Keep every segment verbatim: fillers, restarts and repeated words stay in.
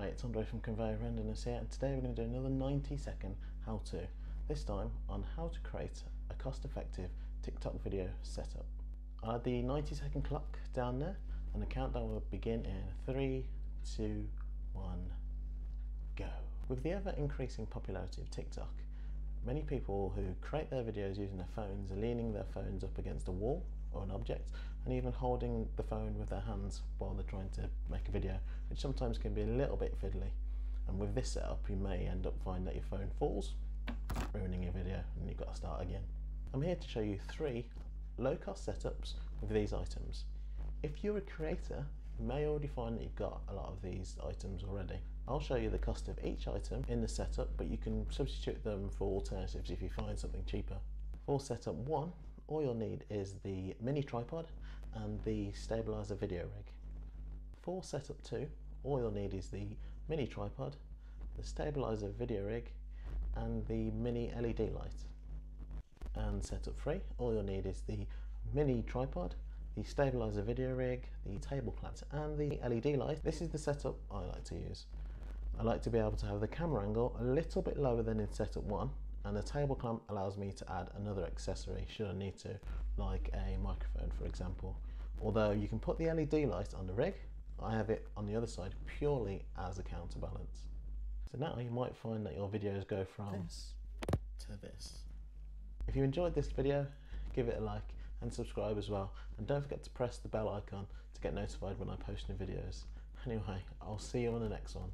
Hi, it's Andre from Conveyor of Randomness here, and today we're going to do another ninety second how-to, this time on how to create a cost-effective TikTok video setup. I'll add the ninety second clock down there, and the countdown will begin in three, two, one, go. With the ever-increasing popularity of TikTok, many people who create their videos using their phones are leaning their phones up against a wall or an object, and even holding the phone with their hands while they're trying to make a video, which sometimes can be a little bit fiddly. And with this setup, you may end up finding that your phone falls, ruining your video, and you've got to start again. I'm here to show you three low-cost setups with these items. If you're a creator, you may already find that you've got a lot of these items already. I'll show you the cost of each item in the setup, but you can substitute them for alternatives if you find something cheaper. For setup one, all you'll need is the mini tripod and the stabilizer video rig. For setup two, all you'll need is the mini tripod, the stabilizer video rig, and the mini L E D light. And setup three, all you'll need is the mini tripod, the stabilizer video rig, the table clamp, and the L E D light. This is the setup I like to use. I like to be able to have the camera angle a little bit lower than in setup one, and the table clamp allows me to add another accessory should I need to, like a microphone for example. Although you can put the L E D light on the rig, I have it on the other side purely as a counterbalance. So now you might find that your videos go from this to this. If you enjoyed this video, give it a like and subscribe as well, and don't forget to press the bell icon to get notified when I post new videos. Anyway, I'll see you on the next one.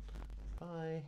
Bye!